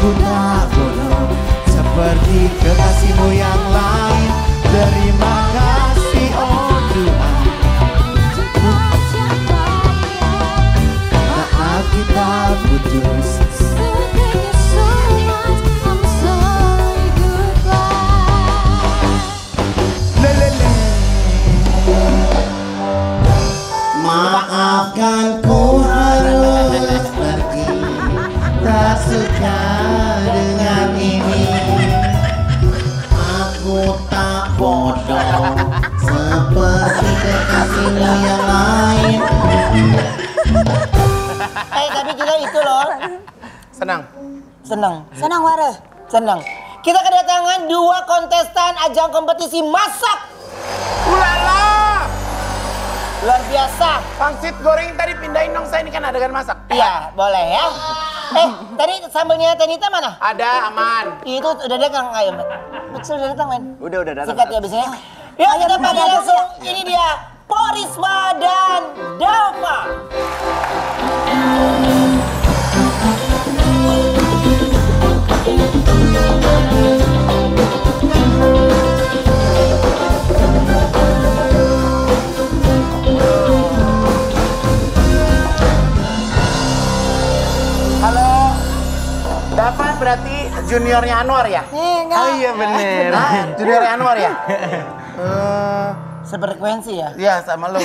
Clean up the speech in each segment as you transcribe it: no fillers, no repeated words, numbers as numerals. ku tak bodoh seperti kekasihmu yang lain. Terima kasih oh Tuhan, saat kita putus. Maafkan ku harus pergi, tak suka dengan ini. Aku tak bodoh seperti kekasihmu yang lain. Hey, tapi kita itu loh senang. Senang warah. Senang. Kita kedatangan dua kontestan ajang kompetisi masak. Ulala. Luar biasa. Pangsit goreng tadi pindahin dong, saya ini kan adegan masak. Iya, boleh ya. Tadi sambalnya Tenita mana? Ada, aman. Itu udah datang ayam. Betul udah datang, men. Udah datang. Sikat ya biasanya. Yuk, kita pada langsung. Ini dia, Mpok Risma dan Dafa. Dafa berarti juniornya Anwar ya? Enggak. Oh iya bener. Juniornya Anwar ya? Sefrekuensi ya? Iya sama lo.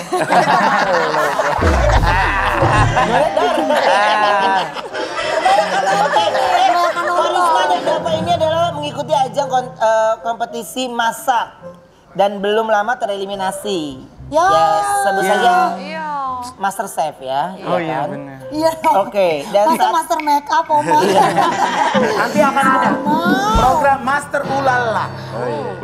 Kalau Dafa ini adalah mengikuti ajang kompetisi masak dan belum lama tereliminasi. Ya, sebut saja Master Chef ya. Oh iya benar. Iya. Oke, dan Master Make Up Oma. Nanti akan ada program Master Ulala. Oh iya.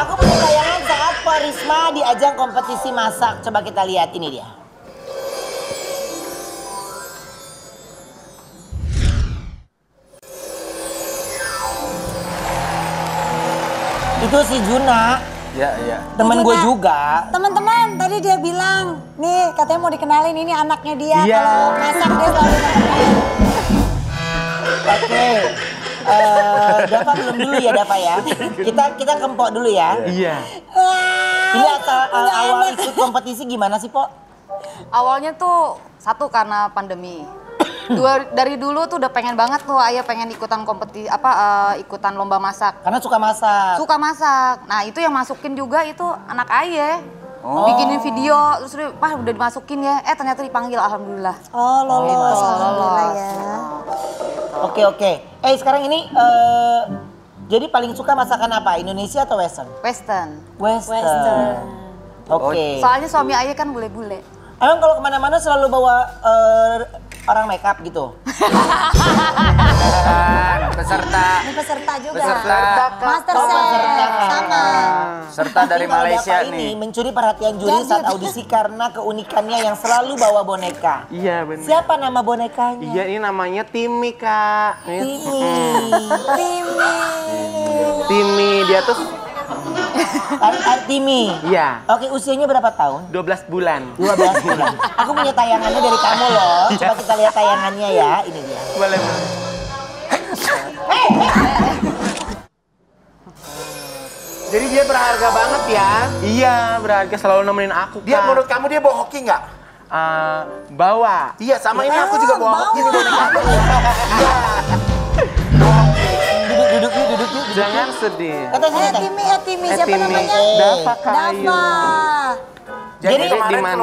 Aku punya bayangan saat Mpok Risma di ajang kompetisi masak. Coba kita lihat ini dia. Itu si Juna, ya. Temen gue juga. Teman-teman, tadi dia bilang, nih katanya mau dikenalin ini anaknya dia. Yeah. Kalau masak dia selalu masak. Oke, Dafa belum dulu ya Dafa ya. Kita ke Mpok dulu ya. Iya. Ini awal ikut kompetisi gimana sih Pok? Awalnya tuh satu karena pandemi. Dari dulu tuh udah pengen banget tuh ayah pengen ikutan kompetisi ikutan lomba masak. Karena suka masak. Nah, itu yang masukin juga itu anak ayah. Oh. Bikinin video terus udah dimasukin ya. Ternyata dipanggil alhamdulillah. Oh, lolos. Alhamdulillah ya. Oke. Sekarang ini jadi paling suka masakan apa? Indonesia atau Western? Western. Oke. Soalnya suami ayah kan bule-bule. Emang kalau kemana-mana selalu bawa orang makeup gitu? Peserta juga. Master Chef sama. Serta dari Malaysia nih. Ini mencuri perhatian juri saat audisi karena keunikannya yang selalu bawa boneka. Iya benar. Siapa nama bonekanya? Iya ini namanya Timmy Kak. Timmy dia tuh. Timmy. Iya. Oke, usianya berapa tahun? 12 bulan. 12 bulan. Aku punya tayangannya dari kamu loh. Coba kita lihat tayangannya ya. Ini dia. Boleh. Jadi dia berharga banget ya? Iya, berharga selalu nemenin aku. Dia menurut kamu dia bawa hoki nggak? Bawa. Iya, sama ini aku juga bawa hoki. Duduk. Jangan sedih. Timmy, siapa namanya? Dafa. Jadi kemarin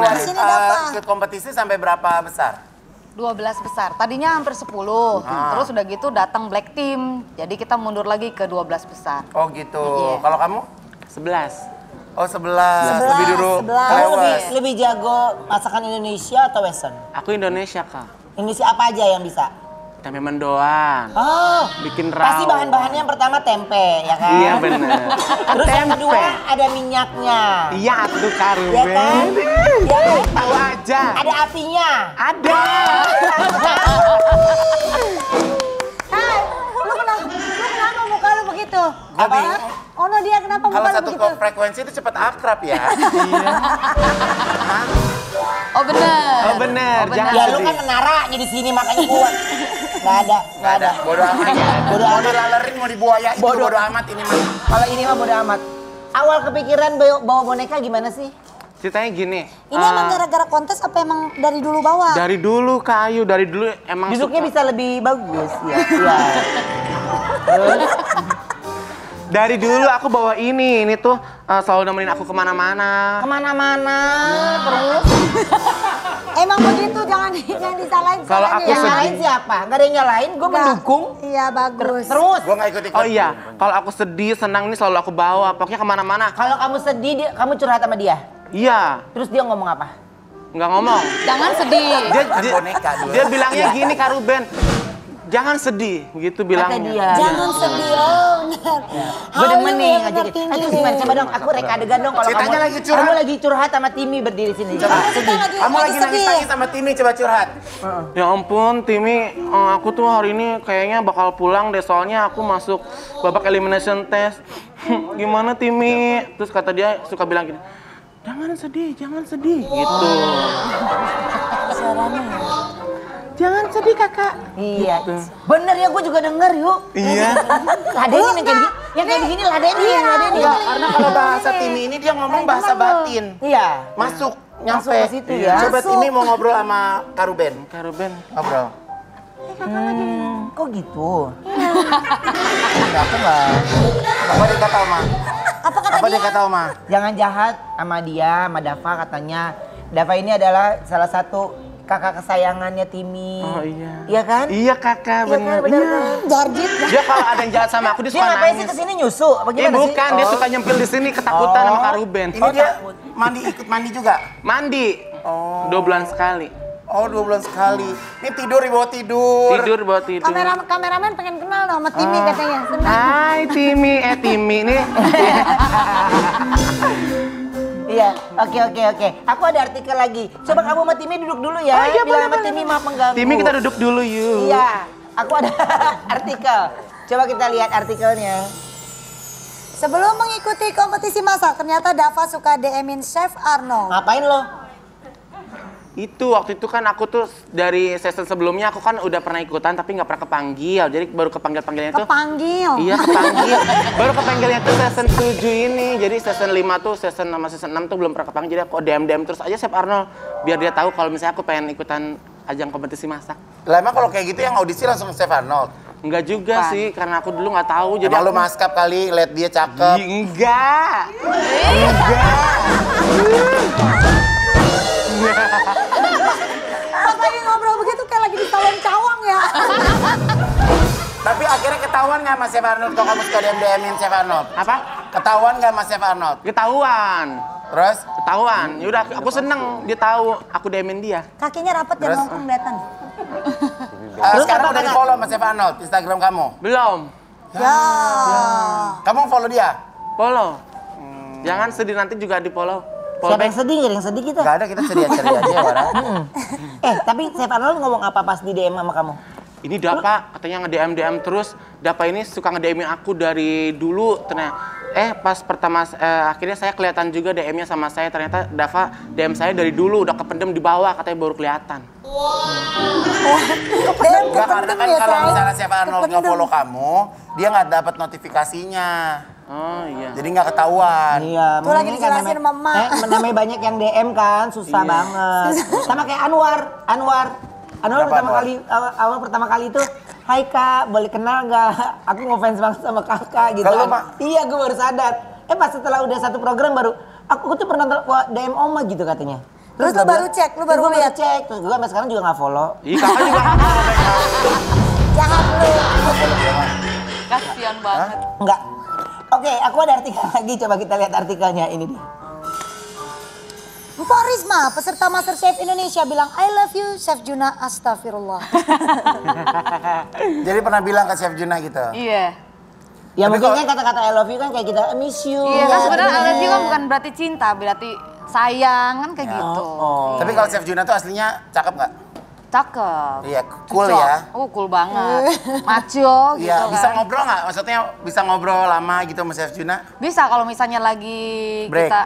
ke kompetisi sampai berapa besar? 12 besar. Tadinya hampir 10. Terus udah gitu datang black team. Jadi kita mundur lagi ke 12 besar. Oh gitu. Kalau kamu? 11. Oh 11, lebih dulu. Kamu lebih jago masakan Indonesia atau Western? Aku Indonesia Kak. Indonesia apa aja yang bisa? Tempe mendoan. Oh, bikin rawon. Pasti bahan-bahannya yang pertama tempe, ya kan? Iya benar. Terus yang kedua ada minyaknya. Iya, itu karu. Ya kan? Ya tahu aja. Ada apinya. Ada. Hai, lu kenapa muka lu begitu? Apa? Oh no, dia kenapa bukan begitu? Kalau satu frekuensi itu cepat akrab ya. Iya. Oh benar. Oh benar. Oh, jangan. Ya lu kan menaranya di sini makanya kuat. Gak ada, gak ada. Bodoh amat ya. Bodoh amat. Mau dilalerin, mau dibuaya itu bodoh amat ini mah. Kalau ini mah bodoh amat. Awal kepikiran bawa boneka gimana sih? Ceritanya gini. Ini emang gara-gara kontes apa emang dari dulu bawa? Dari dulu Kak Ayu, dari dulu emang duduknya bisa lebih bagus ya. Iya. Dari dulu aku bawa ini tuh selalu nemenin aku kemana-mana. Kemana-mana, terus? Emang begitu, jangan disalahin. Kalau aku nyalahin siapa? Gak ada yang nyalahin, gue mendukung. Iya, bagus. Terus? Gue gak ikut-ikut. Oh iya, kalau aku sedih, senang ini selalu aku bawa, pokoknya kemana-mana. Kalau kamu sedih, kamu curhat sama dia? Iya. Terus dia ngomong apa? Nggak ngomong. Jangan sedih. Dia bilangnya gini, Kak Ruben. Jangan sedih, gitu bilangnya. Dia, jangan sedih, oh benar. Gue demen nih, aduh gimana, coba dong aku reka adegan dong kalau kamu lagi curhat sama Timmy berdiri sini. Coba, kamu lagi nangis-nangis sama Timmy, coba curhat. Ya ampun Timmy, aku tuh hari ini kayaknya bakal pulang deh, soalnya aku masuk babak elimination test. Gimana Timmy? Terus kata dia suka bilang gini, jangan sedih, gitu. Sarannya. Jangan sedih kakak. Iya. Gitu. Bener ya, gue juga denger yuk. Iya. Ladenin yang kayak begini ladenin. Iya, ladenin. Karena kalau bahasa Timmy ini dia ngomong bahasa batin. Iya. Masuk, nyampe. Situ, ya. Coba Timmy mau ngobrol sama Kak Ruben. Kak Ruben. Ngobrol. Kok gitu? Iya. Apa dia kata Oma? Apa dia kata Oma? Jangan jahat sama dia, sama Dafa katanya. Dafa ini adalah salah satu kakak kesayangannya Timmy. Oh iya. Iya kan? Iya kakak, bener. Jarjit. Dia kalau ada yang jahat sama aku, dia suka nangis. Dia ngapain sih kesini nyusu? Bukan, dia suka nyempil di sini ketakutan sama Kak Ruben. Ini dia ikut mandi juga? Mandi. Oh. 2 bulan sekali. Oh 2 bulan sekali. Ini tidur di bawah tidur. Tidur di bawah tidur. Kameramen pengen kenal dong sama Timmy katanya. Hai Timmy, Timmy nih. Iya, oke. Aku ada artikel lagi. Coba kamu sama Timmy duduk dulu ya. Oh, iya, bilang sama Timmy maaf mengganggu. Timmy kita duduk dulu yuk. Iya, aku ada artikel. Coba kita lihat artikelnya. Sebelum mengikuti kompetisi masak, ternyata Dafa suka DM-in Chef Arnold. Ngapain lo? Itu waktu itu kan aku tuh dari season sebelumnya aku kan udah pernah ikutan tapi nggak pernah kepanggil. Jadi baru kepanggilnya tuh. Kepanggil? Iya kepanggil. Baru kepanggilnya tuh season 7 ini. Jadi season 5 tuh season sama season 6 tuh belum pernah kepanggil. Jadi aku DM terus aja Chef Arnold biar dia tahu kalau misalnya aku pengen ikutan ajang kompetisi masak. Lah emang kalau kayak gitu yang audisi langsung Chef Arnold? Enggak juga sih, karena aku dulu nggak tahu. Jadi malu maskap kali, lihat dia cakep. Enggak. Pas lagi ngobrol begitu kayak lagi di salon cawang ya. Tapi akhirnya ketahuan nggak sama Chef Arnold kalau kamu suka DM-in Chef Arnold? Apa? Ketahuan nggak sama Chef Arnold? Ketahuan. Terus? Ketahuan. Yaudah aku seneng dia tahu aku DM-in dia. Kakinya rapet dan ngomong kelihatan. Sekarang udah di-follow sama Chef Arnold Instagram kamu? Belum. Ya. Kamu follow dia? Follow. Jangan sedih nanti juga di-follow. Siapa yang sedih? Gak ada yang sedih kita. Gak ada, kita ceria-ceria aja Wara. Tapi Chef Arnold ngomong apa pas di DM sama kamu? Ini Dafa katanya nge-DM-DM terus. Dafa ini suka nge-DM-in aku dari dulu. Pas pertama akhirnya saya kelihatan juga DM-nya sama saya. Ternyata Dafa DM saya dari dulu udah kependem di bawah katanya baru kelihatan. Kependem ya karena kan kalau misalnya Chef Arnold nge-follow kamu, dia gak dapat notifikasinya. Oh iya. Jadi nggak ketahuan. Iya. Tuh lagi dijelasin mama. Namanya banyak yang DM kan, susah banget. Sama kayak Anwar pertama kali itu, hai kak, boleh kenal nggak? Aku ngefans banget sama kakak gitu. Kalau Pak? Iya, gue baru sadar. Pas setelah udah satu program baru, aku tuh pernah DM Oma gitu katanya. Terus lu baru cek, lu baru cek. Terus gue sampai sekarang juga nggak follow. Iya, kakak juga nggak follow. Jahat lu. Kasian banget. Enggak. Oke, aku ada artikel lagi. Coba kita lihat artikelnya. Ini dia. Mpok Risma, peserta Master Chef Indonesia bilang, I love you, Chef Juna, astagfirullah. Jadi pernah bilang ke Chef Juna gitu? Iya. Ya mungkin kan kata-kata I love you kan kayak kita miss you. Iya kan sebenarnya I love you kan bukan berarti cinta, berarti sayang kan kayak gitu. Tapi kalau Chef Juna tuh aslinya cakep nggak? Cakep. Iya, cool Cocok. Ya. Oh, cool banget. Macho gitu ya, kan. Bisa ngobrol nggak? Maksudnya bisa ngobrol lama gitu sama Chef Juna? Bisa, kalau misalnya lagi break. Kita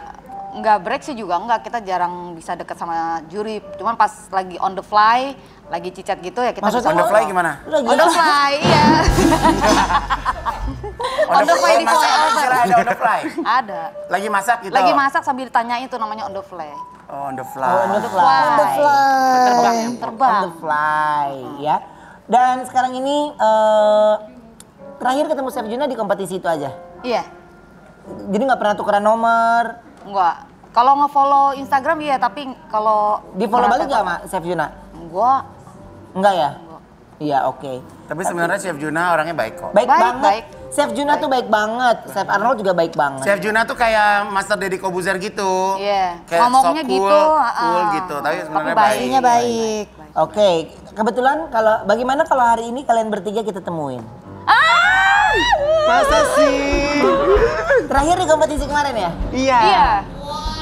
nggak break sih juga nggak. Kita jarang bisa deket sama juri. Cuman pas lagi on the fly, lagi cicat gitu ya kita. Maksudnya on the fly gimana? On the fly, iya. On the fly di soal ada on the fly? Ada. Lagi masak gitu? Lagi masak sambil ditanyain itu namanya on the fly. Oh, on the fly. Oh, on the fly. On the fly. Terbang. On the fly, ya. Dan sekarang ini terakhir ketemu Chef Juna di kompetisi itu aja? Iya. Jadi nggak pernah tukeran nomor? Nggak. Kalau nge-follow Instagram iya, tapi kalau... Di-follow balik nggak sama Chef Juna? Nggak. Nggak ya? Iya, oke. Tapi sebenarnya Chef Juna orangnya baik kok. Baik banget. Chef Juna tuh baik banget, Chef Arnold juga baik banget. Chef Juna tuh kayak Master Deddy Kobuzer gitu. Iya, yeah. Ngomongnya so cool, gitu. Cool gitu, tapi sebenarnya baik. Oke, kebetulan kalau bagaimana kalau hari ini kalian bertiga kita temuin? Ah! Masa sih? Terakhir di kompetisi kemarin ya? Iya. Yeah.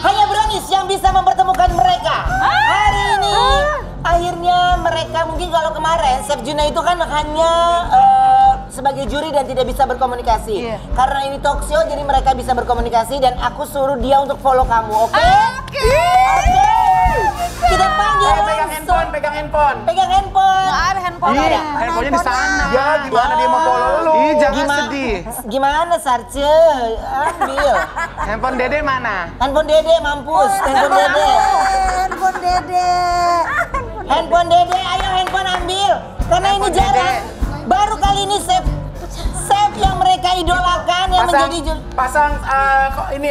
Hanya Brownie yang bisa mempertemukan mereka. Hari ini akhirnya mereka mungkin kalau kemarin Chef Juna itu kan hanya... sebagai juri dan tidak bisa berkomunikasi. Yeah. Karena ini talk show jadi mereka bisa berkomunikasi dan aku suruh dia untuk follow kamu, oke? Oke. Kita panggil pegang handphone. Nggak ada handphone. Iya, handphonenya di sana. Ya gimana dia mau follow lu? Ih, jangan sedih. Gimana Sarce? Ambil. Handphone Dede mana? Handphone Dede mampus. Handphone Dede, ayo handphone ambil. Karena ini jarang. Baru kali ini Chef yang mereka idolakan yang menjadi juri.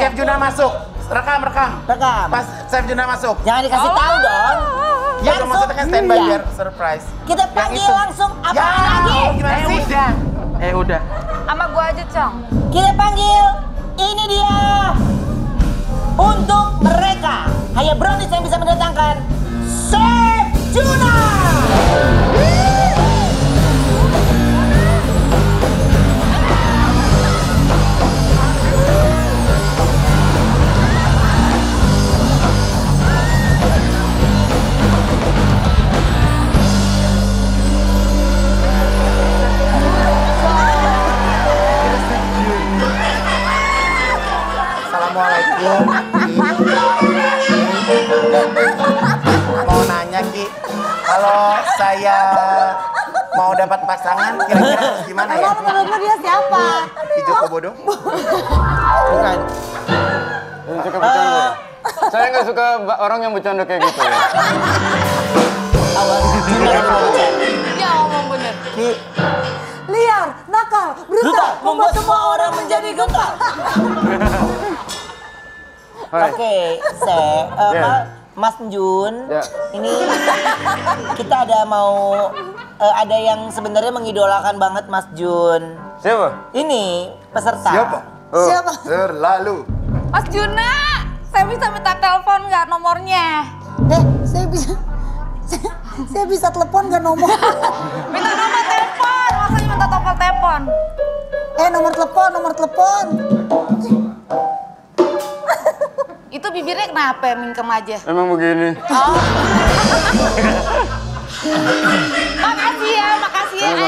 Chef Juna masuk. Rekam. Pas Chef Juna masuk. Jangan dikasih tahu dong. Ya udah maksudnya kan standby biar surprise. Kita panggil langsung apa lagi? Udah. Sama gua aja, Cong. Kita panggil ini dia. Untuk mereka, hanya Brownie yang bisa mendatangkan Chef Juna. Mau nanya Ki, kalau saya mau dapat pasangan kira-kira gimana ya? Menurutmu dia siapa? Joko Bodoh? Bukan. Saya nggak suka orang yang bercanda kayak gitu. Dia ngomong bener. Ki, liar, nakal, brutal, membuat semua orang menjadi gentar. Oke, Mas Jun, ini kita ada mau ada yang sebenarnya mengidolakan banget Mas Jun. Siapa? Ini peserta. Siapa? Terlalu. Mas Juna, saya bisa minta telepon nggak nomornya? Saya bisa telepon nggak nomor? Minta nomor telepon, maksudnya minta nomor telepon. Nomor telepon. Itu bibirnya kenapa mingkem aja? Emang begini. Oh. Makasih ya. I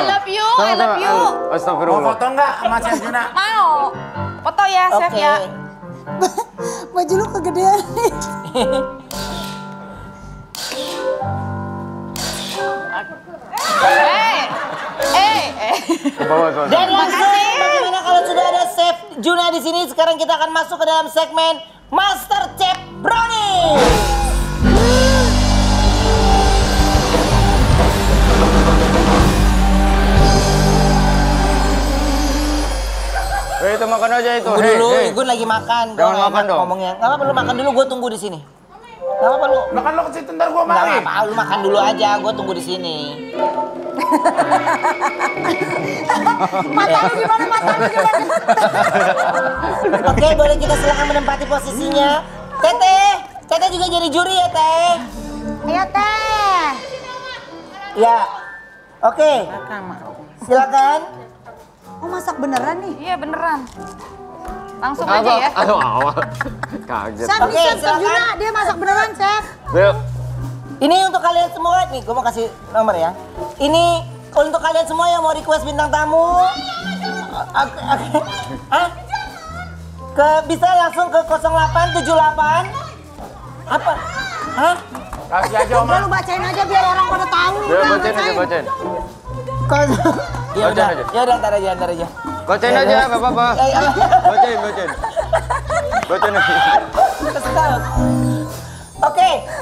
love you, I love you. Astagfirullah. Mau foto nggak sama Chef Juna? Mau. Foto ya, Chef ya. Baju lu kegedean nih. Dan makasih. Bagaimana kalau sudah ada Chef Juna di sini, sekarang kita akan masuk ke dalam segmen Master Chef Brownie. Itu makan aja itu. Tunggu dulu, gue lagi makan. Jangan makan dong. Ngomongnya, nggak apa-apa lu makan dulu, gue tunggu di sini. Nggak apa-apa lu. Makan lu ke situ, ntar gue mari. Nggak apa-apa, lu makan dulu aja, gue tunggu di sini. Mata lu gimana? Oke, boleh kita silakan menempati posisinya. Teteh juga jadi juri ya, Teh. Ayo, Teh. Ya, oke. Silakan. Oh, masak beneran nih? Iya, beneran. Langsung aja ya. Kaget. Chef, Juna, dia masak beneran, Chef. Yuk. Ini untuk kalian semua nih, gue mau kasih nomor ya. Ini untuk kalian semua yang mau request bintang tamu. Hah? Bisa langsung ke 0878. Apa? Hah? Kasih aja, Oma. Lu bacain aja biar orang pada tahu. Udah, bacain. Ya udah, ntar aja. Bacain aja, gak apa-apa. Bacain aja.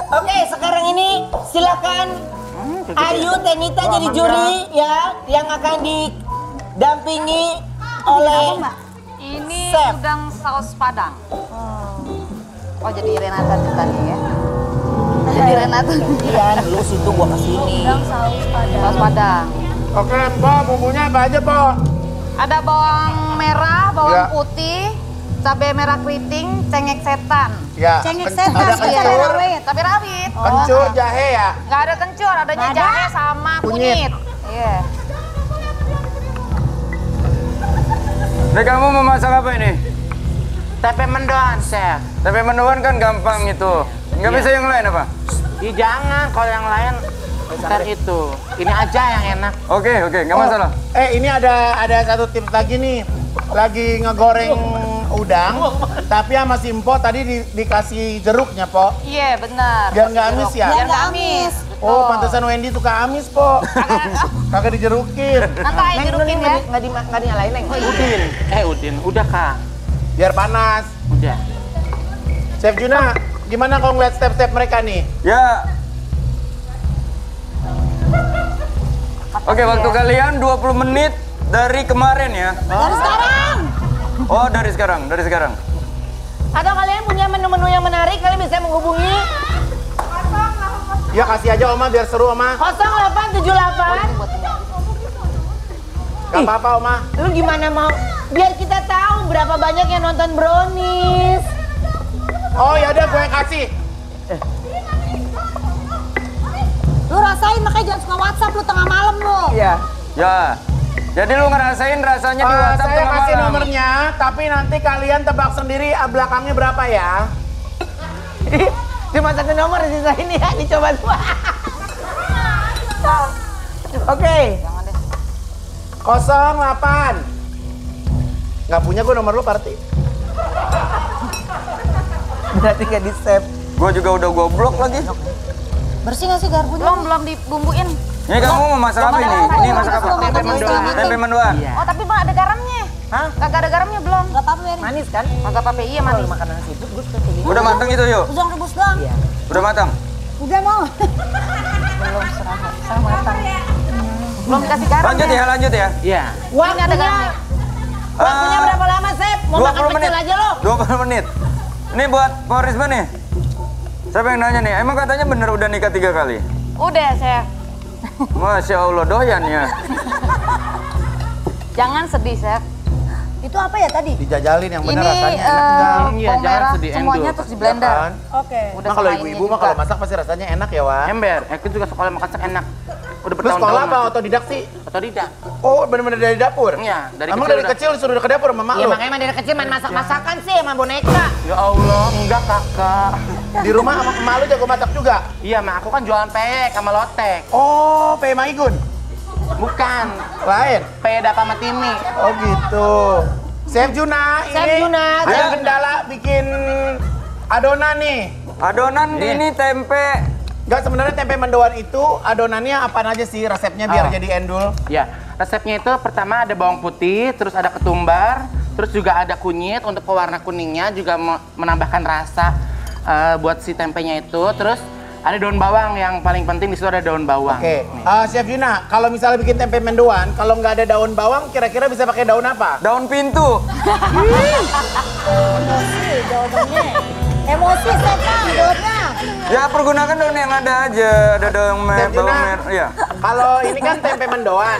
Oke, sekarang ini silakan Ayu Tenita jadi juri ya, yang akan didampingi oleh ini udang saus Padang. Oh, jadi Renata bukannya ya? Jadi Renata. Iya, lu situ gua kasih ini. Udang saus Padang. Saus Padang. Oke, Mbak, bumbunya apa aja, Pak? Ada bawang merah, bawang putih, cabai merah keriting, cengek setan. Ya. Cengek setan. Ada kencur, tapi rawit. Oh. Kencur, jahe ya? Nggak ada kencur, adanya jahe sama kunyit. Iya. Jadi kamu mau masak apa ini? Tempe mendoan, Chef. Tempe mendoan kan gampang itu. Nggak bisa yang lain apa? Iya, jangan. Kalau yang lain kan itu. Ini aja yang enak. Oke, nggak masalah. Ini ada satu tips lagi nih. Lagi ngegoreng udang, tapi sama si Mpok tadi dikasih jeruknya, Po. Iya, benar. Biar nggak amis ya? Biar nggak amis. Oh, pantesan Wendy suka amis, Po. Kakak dijerukin. Nanti aja dijerukin ya? Nggak dinyalain, Neng. Udin, udah, Kak. Biar panas. Udah. Chef Juna, gimana kalau ngeliat step-step mereka nih? Ya. Oke, waktu kalian 20 menit dari kemarin ya. Dari sekarang! Oh, dari sekarang. Atau kalian punya menu-menu yang menarik, kalian bisa menghubungi. Ya, kasih aja, Oma, biar seru, Oma. 0878. Gak apa-apa, Oma. Lu gimana mau? Biar kita tahu berapa banyak yang nonton Brownies. Oh, ya udah, gue kasih. Lu rasain, makanya jangan suka WhatsApp lu tengah malam, lu. Iya. Jadi lu ngerasain rasanya di WhatsApp tengah malam. Saya kasih nomornya, tapi nanti kalian tebak sendiri belakangnya berapa ya. Cuma satu nomor sisa ini ya, dicoba dua. Oke. 08. Gak punya gue nomor lu, Parti. Berarti gak di save. Gue juga udah gue blok lagi. Bersih gak sih garpunya? Belum dibumbuin. Ini kamu mau masak apa ini? Ini masak apa? Tempe mendoan. Oh, tapi Pak ada garamnya. Hah? Kagak ada garamnya belum? Enggak apa-apa. Manis kan? Kagak apa-apa. Iya, manis. Makanan seafood gue suka kayak gitu. Udah matang itu, yuk. Udah rebus doang. Iya. Udah matang. Udah mau. Belum serasa. Serasa matang. Belum dikasih garam. Lanjut ya. Iya. Ini ada garam. Waktunya berapa lama, Chef? Mau makan pecel aja lo. 20 menit. Ini buat Mpok Risma nih. Siapa yang nanya nih? Emang katanya bener udah nikah 3 kali? Udah, Chef. Masya Allah, doyannya. Jangan sedih, Chef. Itu apa ya tadi? Dijajalin yang benar rasanya enak. Iya, jangan sedih. Semuanya terus di blender. Oke. Nah, kalau ibu-ibu mah kalau masak pasti rasanya enak ya, Wak? Ember. Aku juga sekolah masak enak. Udah bertahun-tahun. Sekolah apa otodidak sih? Otodidak. Oh, benar-benar dari dapur? Iya, dari kecil. Emang dari kecil suruh ke dapur sama mak lu? Iya, makanya dari kecil main masak-masakan sih sama boneka. Ya Allah, enggak, Kakak. Di rumah sama emak lu jago masak juga? Iya, mak aku kan jualan peyek sama lotek. Oh, peyek Maigun? Bukan. Lain? Peyek Dafa sama Timmy. Oh gitu. Chef Juna, ini ada kendala bikin adonan nih. Adonan ini tempe. Enggak, sebenarnya tempe mendoan itu adonannya apa aja sih resepnya biar jadi endul? Ya, resepnya itu pertama ada bawang putih, terus ada ketumbar, terus juga ada kunyit untuk pewarna kuningnya juga menambahkan rasa. Buat si tempenya itu, terus ada daun bawang yang paling penting, disitu ada daun bawang. Oke, Chef Juna, kalau misalnya bikin tempe mendoan, kalau nggak ada daun bawang, kira-kira bisa pakai daun apa? Daun pintu. Emosi, daunnya. Emosi, setan, daunnya. Ya, pergunakan daun yang ada aja, ada daun merah. Ya. Kalau ini kan tempe mendoan,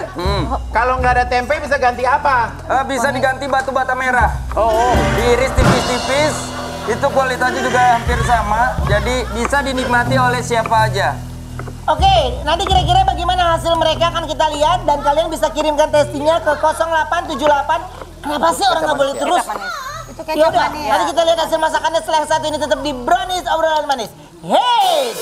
kalau nggak ada tempe bisa ganti apa? Bisa diganti batu bata merah. Oh. Diiris tipis-tipis. Itu kualitasnya juga hampir sama, jadi bisa dinikmati oleh siapa aja. Oke, nanti kira-kira bagaimana hasil mereka akan kita lihat dan kalian bisa kirimkan testingnya ke 0878. Kenapa sih orang nggak boleh terus? Itu kecap manis. Nanti kita lihat hasil masakannya setelah yang satu ini tetap di Brownies Obrolan Manis. Hey!